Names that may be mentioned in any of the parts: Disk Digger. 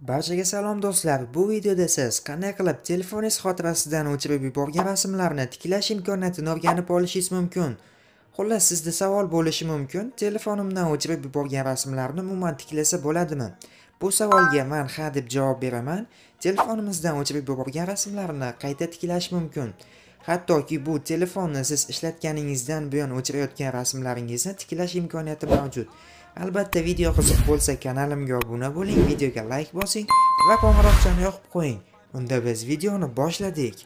Barchaga salom do'stlar, bu videoda siz qanday qilib telefoningiz xotirasidan o'chirib yuborgan rasmlarni tiklash imkoniyatini o'rganib olishingiz mumkin. Xullas, sizda savol bo'lishi mumkin, telefonimdan o'chirib yuborgan rasmlarni umuman tiklasa bo'ladimi? Bu savolga men ha deb javob beraman. Telefonimizdan o'chirib yuborgan rasmlarni qayta tiklash mumkin. Hattoki bu telefonni siz ishlatganingizdan buyon o'chirayotgan rasmlaringizni tiklash imkoniyati mavjud. Albatta video qiziq bo'lsa kanalimga obuna bo'ling, videoga like bosing va qo'ng'iroqchani yoqib qo'ying. Unda biz videoni boshladik.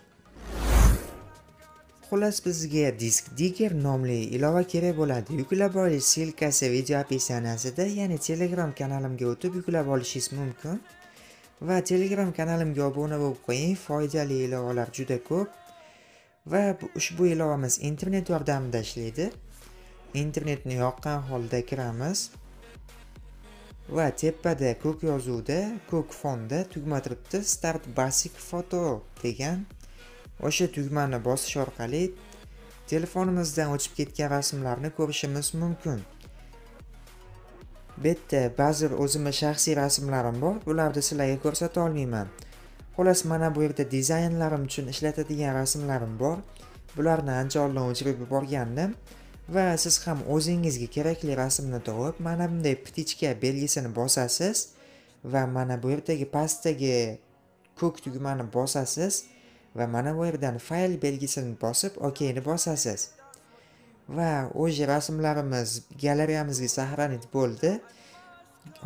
Xullas, bizga Disk Digger nomli ilova kerak bo'ladi. Yuklab olish silkasi video opsiyanasida, ya'ni Telegram kanalimga o'tib yuklab olishingiz mumkin. Va Telegram kanalimga obuna bo'lib qo'ying, foydali ilovalar juda ko'p. Va ushbu ilovamiz internet yordamida ishlaydi. Internetni yoqqan holda kiramiz. Va tepada ko'k yozuvda, ko'k fonda tugma turibdi Start Basic Photo degan. O'sha tugmani bosish orqali telefonimizdan o'chib ketgan rasmlarni ko'rishimiz mumkin. Bu yerda ba'zi o'zimning shaxsiy rasmlarim bor, ularni sizlarga ko'rsata olmayman. Xullas, mana bu yerda dizaynlarim uchun ishlatadigan rasmlarim bor. Bularni ancha oldin o'chirib yuborgandim. Va siz ham o'zingizga kerakli rasmni topib, mana bunday ptichka belgisini bosasiz va mana bu yerdagi pastdagi ko'k tugmani bosasiz va mana bu yerdan fayl belgisini bosib okni bosasiz. Va o'sha rasmlarimiz galereyamizga saqlanib bo'ldi.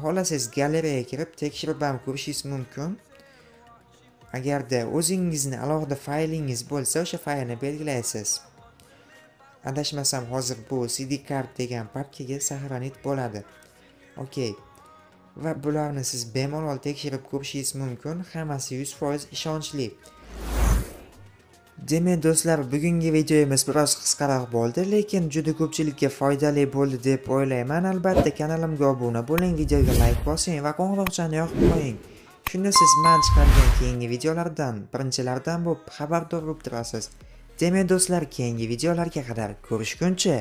Xohlasangiz siz galeriyaga kirib tekshirib ham ko'rishingiz mumkin. Agarda o'zingizning alohida faylingiz bo'lsa, o'sha faylni belgilaysiz. Adashmasam hozir bu CD kart degan papkaga saqlanib bo'ladi. Okey. Va bularni siz bemalol tekshirib ko'rishingiz mumkin, hammasi 100% ishonchli. Demak do'stlar, bugungi videomiz biroz qisqaroq bo'ldi, lekin juda ko'pchilikka foydali bo'ldi deb o'ylayman. Albatta kanalimga obuna bo'ling, videoga like bosing va qo'ng'iroqchani yoqib qo'ying. Shunda siz men chiqargan keyingi videolardan birinchilardan bo'lib xabardor bo'lib turasiz. Demak do'stlar, keyingi videolarga qadar ko'rishguncha.